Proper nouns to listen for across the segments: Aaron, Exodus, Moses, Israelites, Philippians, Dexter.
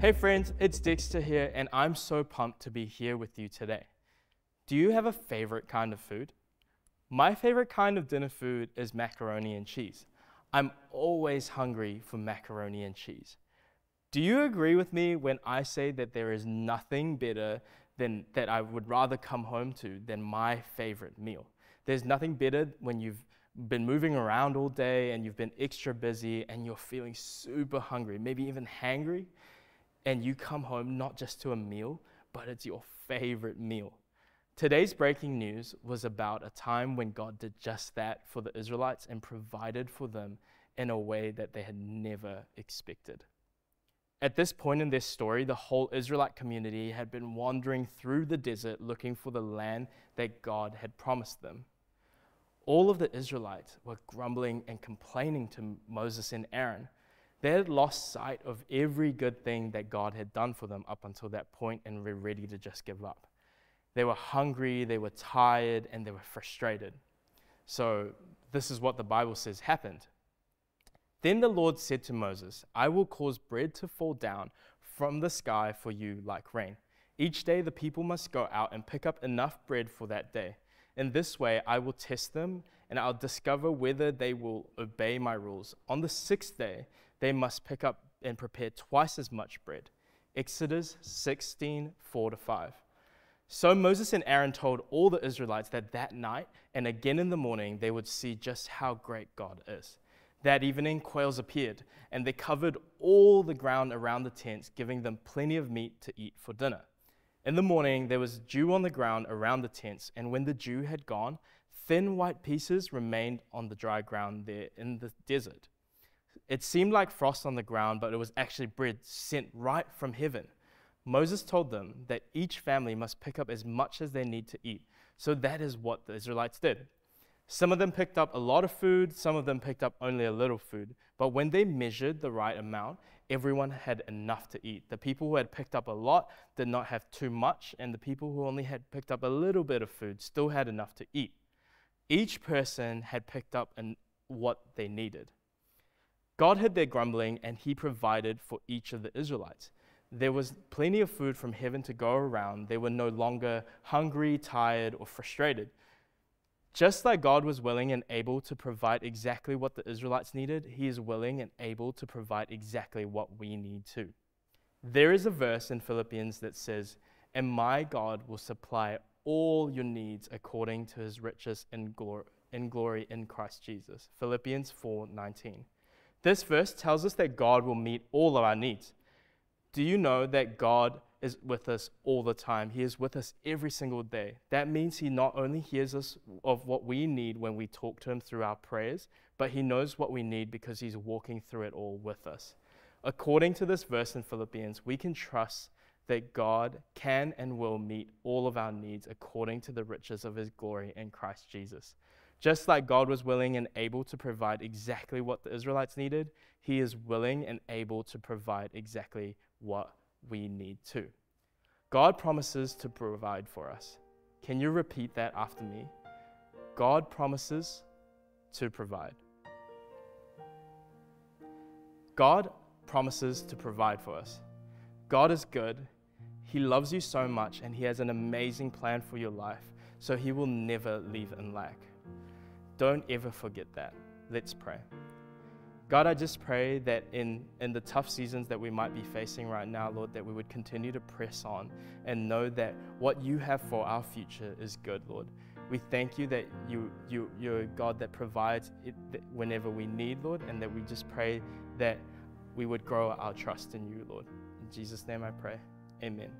Hey friends, it's Dexter here, and I'm so pumped to be here with you today. Do you have a favorite kind of food? My favorite kind of dinner food is macaroni and cheese. I'm always hungry for macaroni and cheese. Do you agree with me when I say that there is nothing better than that I would rather come home to than my favorite meal? There's nothing better when you've been moving around all day and you've been extra busy and you're feeling super hungry, maybe even hangry. And you come home not just to a meal, but it's your favorite meal. Today's breaking news was about a time when God did just that for the Israelites and provided for them in a way that they had never expected. At this point in their story, the whole Israelite community had been wandering through the desert looking for the land that God had promised them. All of the Israelites were grumbling and complaining to Moses and Aaron. They had lost sight of every good thing that God had done for them up until that point and were ready to just give up. They were hungry, they were tired, and they were frustrated. So this is what the Bible says happened. Then the Lord said to Moses, "I will cause bread to fall down from the sky for you like rain. Each day the people must go out and pick up enough bread for that day. In this way I will test them, and I'll discover whether they will obey my rules. On the sixth day, they must pick up and prepare twice as much bread." Exodus 16, 4-5. So Moses and Aaron told all the Israelites that night and again in the morning, they would see just how great God is. That evening, quails appeared, and they covered all the ground around the tents, giving them plenty of meat to eat for dinner. In the morning, there was dew on the ground around the tents, and when the dew had gone, thin white pieces remained on the dry ground there in the desert. It seemed like frost on the ground, but it was actually bread sent right from heaven. Moses told them that each family must pick up as much as they need to eat. So that is what the Israelites did. Some of them picked up a lot of food, some of them picked up only a little food. But when they measured the right amount, everyone had enough to eat. The people who had picked up a lot did not have too much, and the people who only had picked up a little bit of food still had enough to eat. Each person had picked up what they needed. God heard their grumbling, and he provided for each of the Israelites. There was plenty of food from heaven to go around. They were no longer hungry, tired, or frustrated. Just like God was willing and able to provide exactly what the Israelites needed, he is willing and able to provide exactly what we need too. There is a verse in Philippians that says, "And my God will supply all your needs according to his riches in glory in Christ Jesus." Philippians 4:19. This verse tells us that God will meet all of our needs. Do you know that God is with us all the time? He is with us every single day. That means he not only hears us of what we need when we talk to him through our prayers, but he knows what we need because he's walking through it all with us. According to this verse in Philippians, we can trust that God can and will meet all of our needs according to the riches of his glory in Christ Jesus. Just like God was willing and able to provide exactly what the Israelites needed, he is willing and able to provide exactly what we need too. God promises to provide for us. Can you repeat that after me? God promises to provide. God promises to provide for us. God is good. He loves you so much, and he has an amazing plan for your life, so he will never leave in lack. Don't ever forget that. Let's pray. God, I just pray that in the tough seasons that we might be facing right now, Lord, that we would continue to press on and know that what you have for our future is good, Lord. We thank you that you're a God that provides it whenever we need, Lord, and that we just pray that we would grow our trust in you, Lord. In Jesus' name I pray. Amen.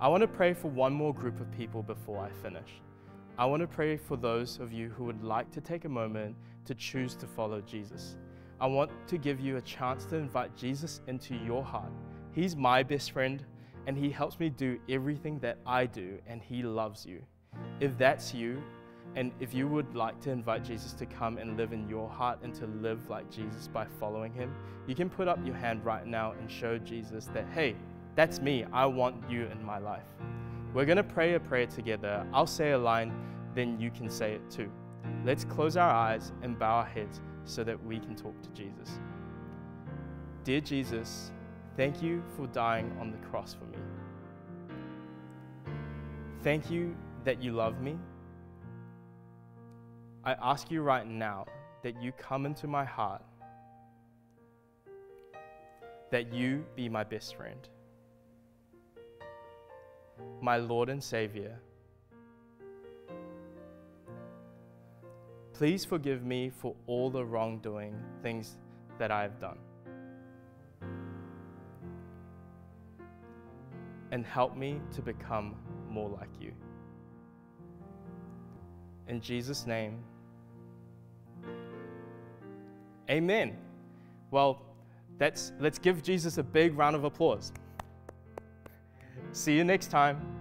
I want to pray for one more group of people before I finish. I want to pray for those of you who would like to take a moment to choose to follow Jesus. I want to give you a chance to invite Jesus into your heart. He's my best friend, and he helps me do everything that I do, and he loves you. If that's you, and if you would like to invite Jesus to come and live in your heart and to live like Jesus by following him, you can put up your hand right now and show Jesus that, hey, that's me. I want you in my life. We're going to pray a prayer together. I'll say a line, then you can say it too. Let's close our eyes and bow our heads so that we can talk to Jesus. Dear Jesus, Thank you for dying on the cross for me. Thank you that you love me. I ask you right now that you come into my heart, that you be my best friend, my Lord and Savior. Please forgive me for all the wrongdoing, things that I have done. And help me to become more like you. In Jesus' name, amen. Well, let's give Jesus a big round of applause. See you next time.